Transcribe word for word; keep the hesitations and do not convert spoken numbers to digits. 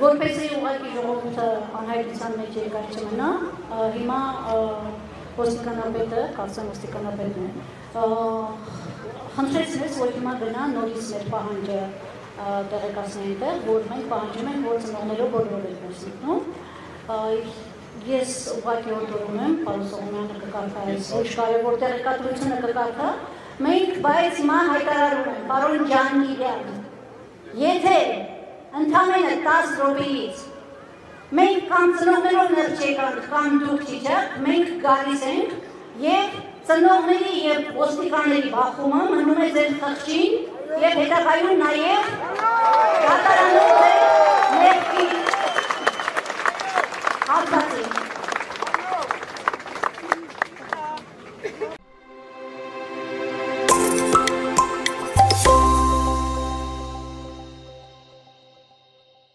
Որպես ուղղակի ժողովուրդը անհայտության մեջ երկար չմնա, հիմա ոստիկանապետը, կարծեմ ոստիկանապետն է, խնդրեց մեզ, որ հիմա գնա նորից մեր պահանջը տեղեկացնեն տեղ, որ մենք պահանջում ենք, որ ծնողներով բոլորովին մեզ ինքնում։ Ես ուղղակի օրհնում եմ, պարոն Սողոմյանը կկարդա այս ինչ կարևոր տեղեկատվությունը կկարդա, մենք բայց հիմա հայտարարում ենք, պարոն Ջանիրյան, եթե ընդամենը տասը րոպեից մենք կամ ծնողներով ներչեկանք, կամ դուք չիջեք, մենք գալիս ենք և ծնողների և ոստիկանների բախումը մնում է ձեր խղճին և հետագայում նաև դատարանում է։